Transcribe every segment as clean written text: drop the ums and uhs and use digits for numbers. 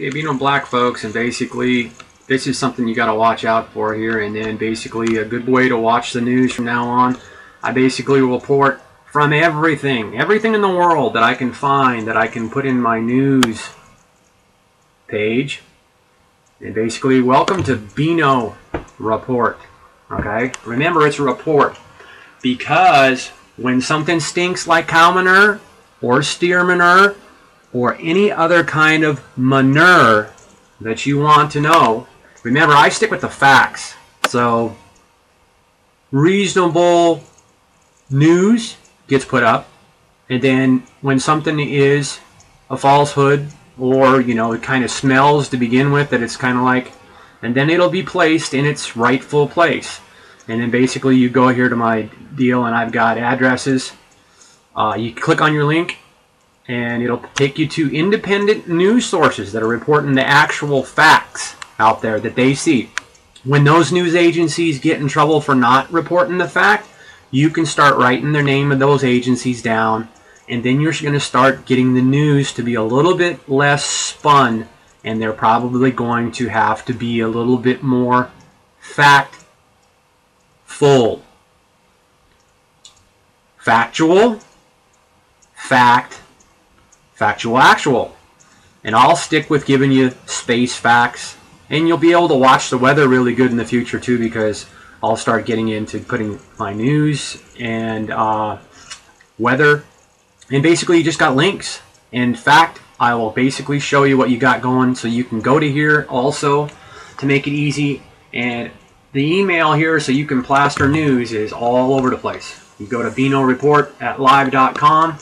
Okay, Beano Black, folks, and basically this is something you got to watch out for here, and then basically a good way to watch the news from now on. I basically will report from everything in the world that I can find, that I can put in my news page. And basically, welcome to Beano Report. Okay, remember it's a report, because when something stinks like cow manure or steer manure or any other kind of manure that you want to know, remember I stick with the facts. So reasonable news gets put up, and then when something is a falsehood, or you know, it kind of smells to begin with, that it's kind of like, and then it'll be placed in its rightful place. And then basically you go here to my deal, and I've got addresses. You click on your link and it'll take you to independent news sources that are reporting the actual facts out there that they see. When those news agencies get in trouble for not reporting the fact, you can start writing their name of those agencies down, and then you're going to start getting the news to be a little bit less spun, and they're probably going to have to be a little bit more factful. Factual, fact, factual, actual. And I'll stick with giving you space facts, and you'll be able to watch the weather really good in the future too, because I'll start getting into putting my news and weather. And basically you just got links. In fact, I will basically show you what you got going, so you can go to here also to make it easy. And the email here, so you can plaster news, is all over the place. You go to beanoreport@live.com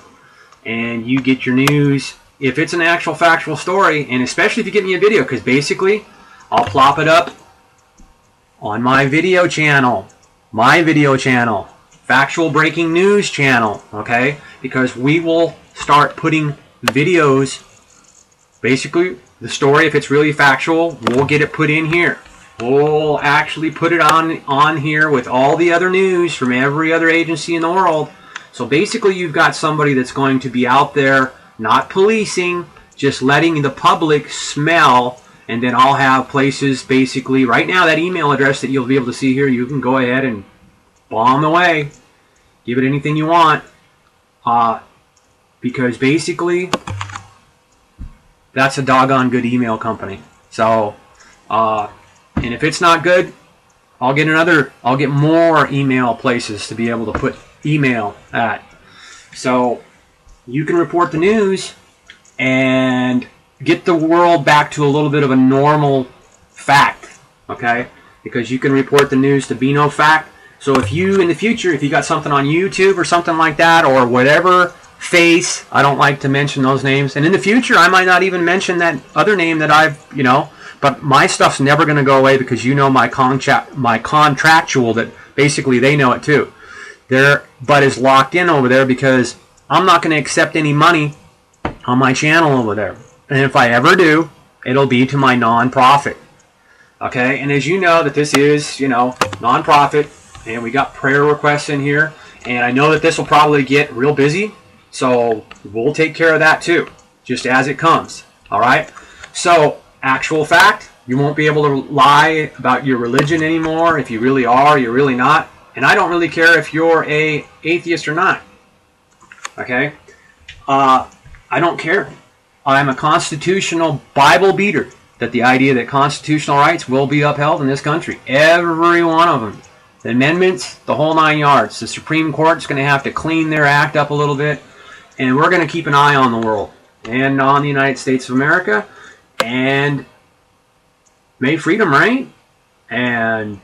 and you get your news if it's an actual factual story, and especially if you get me a video, because basically I'll plop it up on my video channel. My video channel. Factual breaking news channel, okay? Because we will start putting videos, basically the story, if it's really factual, we'll get it put in here. We'll actually put it on here with all the other news from every other agency in the world. So basically you've got somebody that's going to be out there, not policing, just letting the public smell. And then I'll have places, basically right now that email address that you'll be able to see here, you can go ahead and bomb away, give it anything you want, because basically that's a doggone good email company. So and if it's not good, I'll get more email places to be able to put email at. So you can report the news and get the world back to a little bit of a normal fact, okay? Because you can report the news to Beano Fact. So if you, in the future, if you got something on YouTube or something like that, or whatever face, I don't like to mention those names, and in the future I might not even mention that other name that I've, you know, but my stuff's never going to go away, because you know my contractual, that basically they know it too. Their butt is locked in over there, because I'm not going to accept any money on my channel over there. And if I ever do, it'll be to my non-profit. Okay, and as you know that this is, you know, non-profit, and we got prayer requests in here. And I know that this will probably get real busy, so we'll take care of that too, just as it comes. All right? So, actual fact, you won't be able to lie about your religion anymore. If you really are, you're really not. And I don't really care if you're an atheist or not. Okay? I don't care. I'm a constitutional Bible beater, that the idea that constitutional rights will be upheld in this country. Every one of them. The amendments, the whole 9 yards. The Supreme Court's going to have to clean their act up a little bit. And we're going to keep an eye on the world and on the United States of America. And may freedom reign. And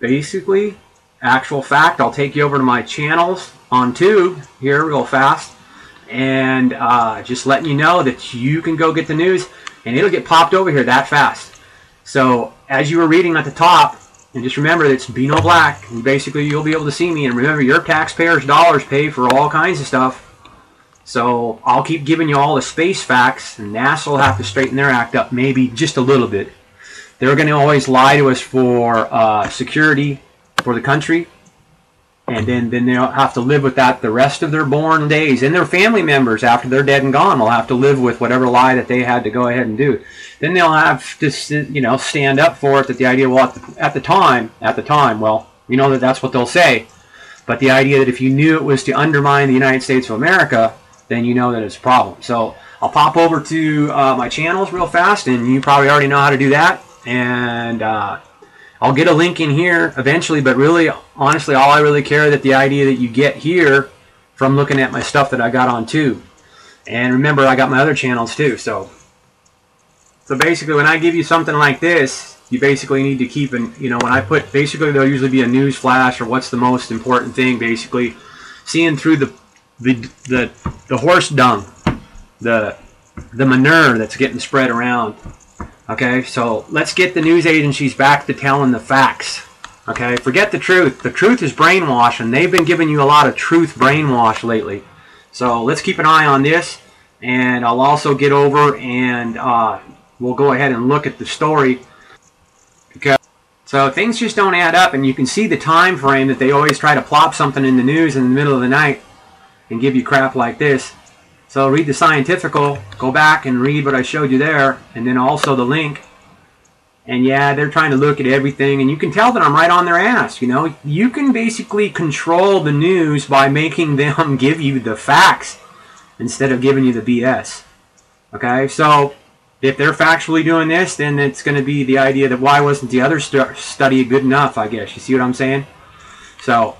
basically, actual fact, I'll take you over to my channels on Tube here real fast. And just letting you know that you can go get the news, and it'll get popped over here that fast. So as you were reading at the top, and just remember it's Beano Black, and basically you'll be able to see me. And remember, your taxpayers' dollars pay for all kinds of stuff. So I'll keep giving you all the space facts, and NASA will have to straighten their act up maybe just a little bit. They're going to always lie to us for security for the country. And then they'll have to live with that the rest of their born days. And their family members, after they're dead and gone, will have to live with whatever lie that they had to go ahead and do. Then they'll have to, you know, stand up for it, that the idea, well, at the time, well, you know that that's what they'll say. But the idea that if you knew it was to undermine the United States of America, then you know that it's a problem. So I'll pop over to my channels real fast, and you probably already know how to do that. And I'll get a link in here eventually, but really, honestly, all I really care that the idea that you get here from looking at my stuff that I got on too. And remember, I got my other channels too. So basically, when I give you something like this, you basically need to keep an, you know, when I put, basically, there'll usually be a news flash or what's the most important thing, basically, seeing through the horse dung, the manure that's getting spread around. Okay, so let's get the news agencies back to telling the facts. Okay, forget the truth. The truth is brainwash, and they've been giving you a lot of truth brainwash lately. So let's keep an eye on this, and I'll also get over and we'll go ahead and look at the story. Okay, so things just don't add up, and you can see the time frame that they always try to plop something in the news in the middle of the night and give you crap like this. So read the scientifical, go back and read what I showed you there, and then also the link. And yeah, they're trying to look at everything, and you can tell that I'm right on their ass, you know. You can basically control the news by making them give you the facts instead of giving you the BS. Okay, so if they're factually doing this, then it's going to be the idea that why wasn't the other study good enough, I guess. You see what I'm saying? So,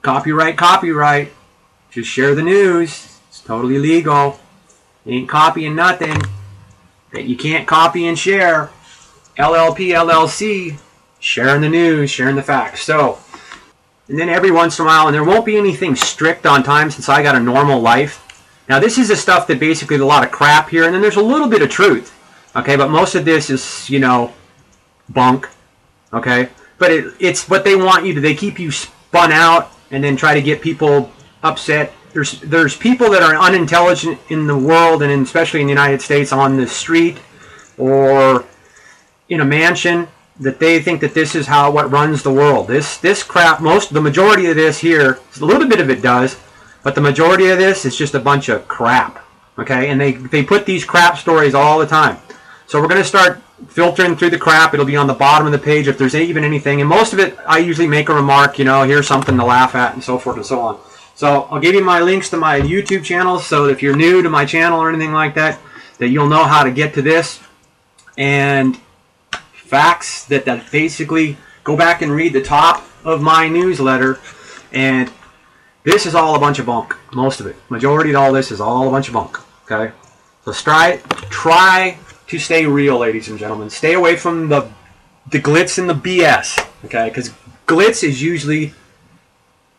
copyright, copyright. Just share the news. Totally legal. You ain't copying nothing that you can't copy and share. LLP, LLC, sharing the news, sharing the facts. So, and then every once in a while, and there won't be anything strict on time since I got a normal life. Now, this is the stuff that basically a lot of crap here, and then there's a little bit of truth. Okay, but most of this is, you know, bunk. Okay, but it's what they want you to. They keep you spun out and then try to get people upset. There's people that are unintelligent in the world, and especially in the United States, on the street or in a mansion, that they think that this is how what runs the world. This crap, the majority of this here, a little bit of it does, but the majority of this is just a bunch of crap. Okay, and they put these crap stories all the time. So we're going to start filtering through the crap. It'll be on the bottom of the page if there's even anything. And most of it, I usually make a remark, you know, here's something to laugh at, and so forth and so on. So I'll give you my links to my YouTube channels, so if you're new to my channel or anything like that, that you'll know how to get to this. And facts that basically go back and read the top of my newsletter. And this is all a bunch of bunk, most of it. Majority of all this is all a bunch of bunk, okay? So try to stay real, ladies and gentlemen. Stay away from the glitz and the BS, okay? Because glitz is usually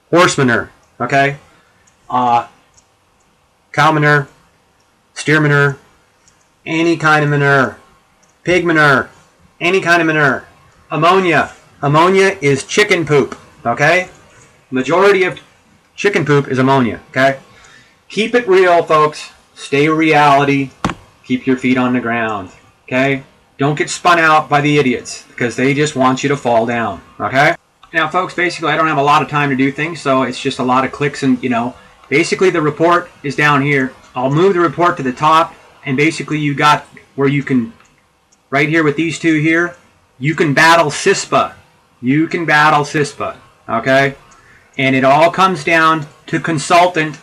horse manure. Okay, cow manure, steer manure, any kind of manure, pig manure, any kind of manure, ammonia. Ammonia is chicken poop, okay? Majority of chicken poop is ammonia, okay? Keep it real, folks. Stay reality. Keep your feet on the ground, okay? Don't get spun out by the idiots, because they just want you to fall down, okay? Now, folks, basically, I don't have a lot of time to do things, so it's just a lot of clicks and, you know, basically the report is down here. I'll move the report to the top, and basically you got where you can, right here with these two here, you can battle CISPA. You can battle CISPA, okay? And it all comes down to consultant,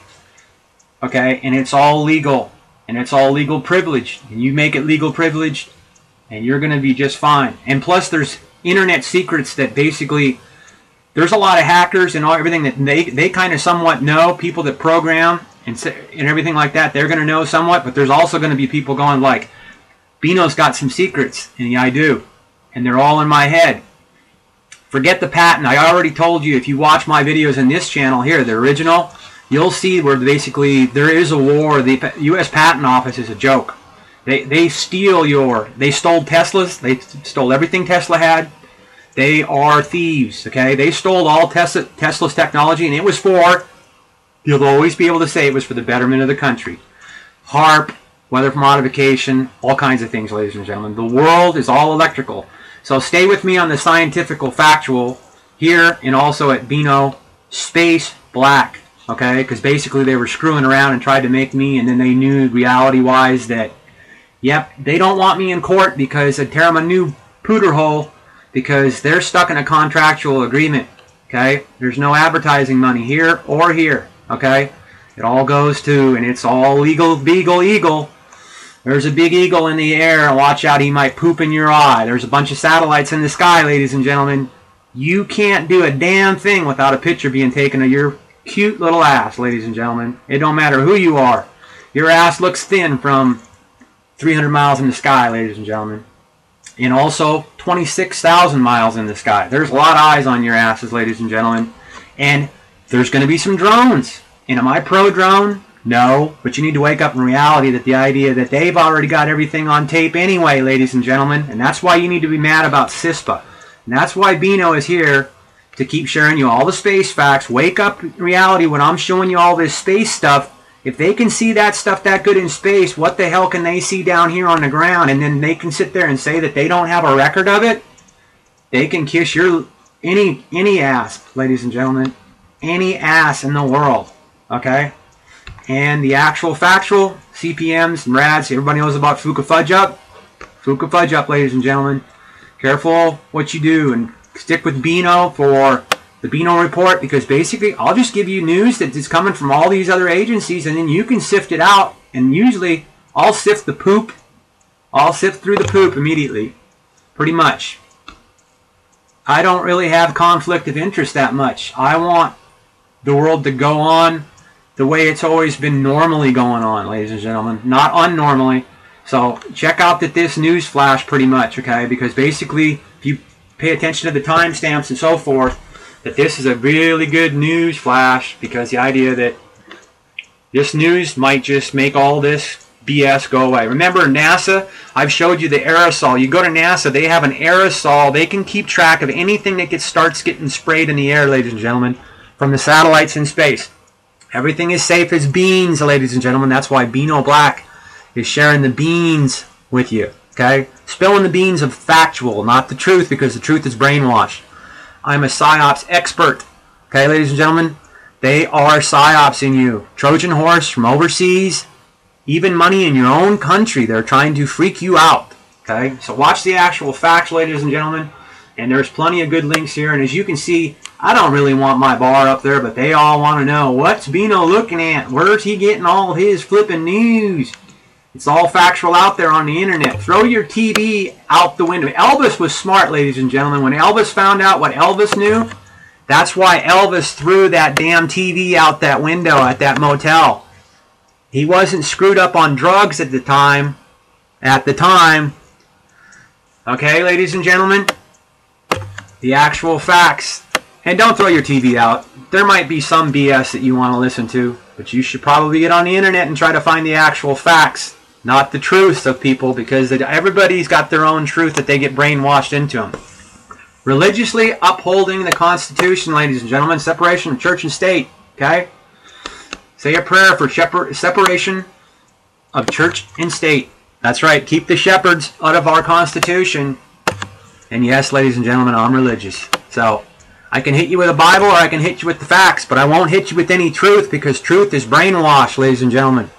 okay? And it's all legal, and it's all legal privilege. And you make it legal privilege, and you're going to be just fine. And plus, there's internet secrets that basically... There's a lot of hackers and all, everything that they kind of somewhat know, people that program and everything like that, they're going to know somewhat, but there's also going to be people going like, Beano's got some secrets, and yeah, I do, and they're all in my head. Forget the patent. I already told you, if you watch my videos in this channel here, the original, you'll see where basically there is a war. The U.S. Patent Office is a joke. They steal your... They stole Teslas. They stole everything Tesla had. They are thieves, okay? They stole all Tesla's technology, and it was for, you'll always be able to say it was for the betterment of the country. HAARP, weather modification, all kinds of things, ladies and gentlemen. The world is all electrical. So stay with me on the scientifical factual here, and also at Beano space black, okay? Because basically they were screwing around and tried to make me, and then they knew reality-wise that, yep, they don't want me in court because I'd tear them a new pooter hole because they're stuck in a contractual agreement, okay? There's no advertising money here or here, okay? It all goes to, and it's all legal, beagle, eagle. There's a big eagle in the air, and watch out, he might poop in your eye. There's a bunch of satellites in the sky, ladies and gentlemen. You can't do a damn thing without a picture being taken of your cute little ass, ladies and gentlemen. It don't matter who you are. Your ass looks thin from 300 miles in the sky, ladies and gentlemen. And also 26,000 miles in the sky. There's a lot of eyes on your asses, ladies and gentlemen. And there's going to be some drones. And am I pro-drone? No, but you need to wake up in reality that the idea that they've already got everything on tape anyway, ladies and gentlemen. And that's why you need to be mad about CISPA. And that's why Beano is here to keep sharing you all the space facts. Wake up in reality when I'm showing you all this space stuff. If they can see that stuff that good in space, what the hell can they see down here on the ground? And then they can sit there and say that they don't have a record of it? They can kiss your any ass, ladies and gentlemen. Any ass in the world, okay? And the actual factual, CPMs and rads, everybody knows about Fuka Fudge Up. Fuka Fudge Up, ladies and gentlemen. Careful what you do, and stick with Beano for the Beano Report, because basically I'll just give you news that is coming from all these other agencies, and then you can sift it out. And usually I'll sift the poop. I'll sift through the poop immediately, pretty much. I don't really have conflict of interest that much. I want the world to go on the way it's always been normally going on, ladies and gentlemen, not unnormally. So check out that this news flash pretty much, okay, because basically if you pay attention to the timestamps and so forth, that this is a really good news flash, because the idea that this news might just make all this BS go away. Remember NASA, I've showed you the aerosol. You go to NASA, they have an aerosol. They can keep track of anything that starts getting sprayed in the air, ladies and gentlemen, from the satellites in space. Everything is safe as beans, ladies and gentlemen. That's why Beano Black is sharing the beans with you, okay? Spilling the beans of factual, not the truth, because the truth is brainwashed. I'm a PSYOPs expert, okay, ladies and gentlemen? They are PSYOPsing you. Trojan horse from overseas, even money in your own country. They're trying to freak you out, okay? So watch the actual facts, ladies and gentlemen. And there's plenty of good links here. And as you can see, I don't really want my bar up there, but they all want to know, what's Beano looking at? Where's he getting all his flipping news? It's all factual out there on the internet. Throw your TV out the window. Elvis was smart, ladies and gentlemen. When Elvis found out what Elvis knew, that's why Elvis threw that damn TV out that window at that motel. He wasn't screwed up on drugs at the time. Okay, ladies and gentlemen? The actual facts. And don't throw your TV out. There might be some BS that you want to listen to, but you should probably get on the internet and try to find the actual facts, not the truths of people, because everybody's got their own truth that they get brainwashed into them. Religiously upholding the Constitution, ladies and gentlemen, separation of church and state, okay? Say a prayer for separation of church and state. That's right, keep the shepherds out of our Constitution. And yes, ladies and gentlemen, I'm religious. So I can hit you with a Bible, or I can hit you with the facts, but I won't hit you with any truth, because truth is brainwashed, ladies and gentlemen.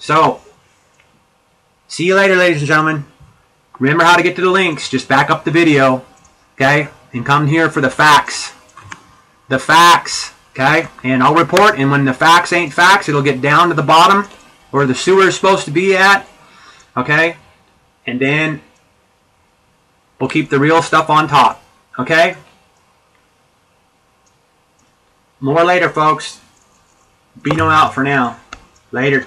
So see you later, ladies and gentlemen. Remember how to get to the links. Just back up the video, okay? And come here for the facts. The facts, okay? And I'll report, and when the facts ain't facts, it'll get down to the bottom where the sewer is supposed to be at, okay? And then we'll keep the real stuff on top, okay? More later, folks. Beano out for now. Later.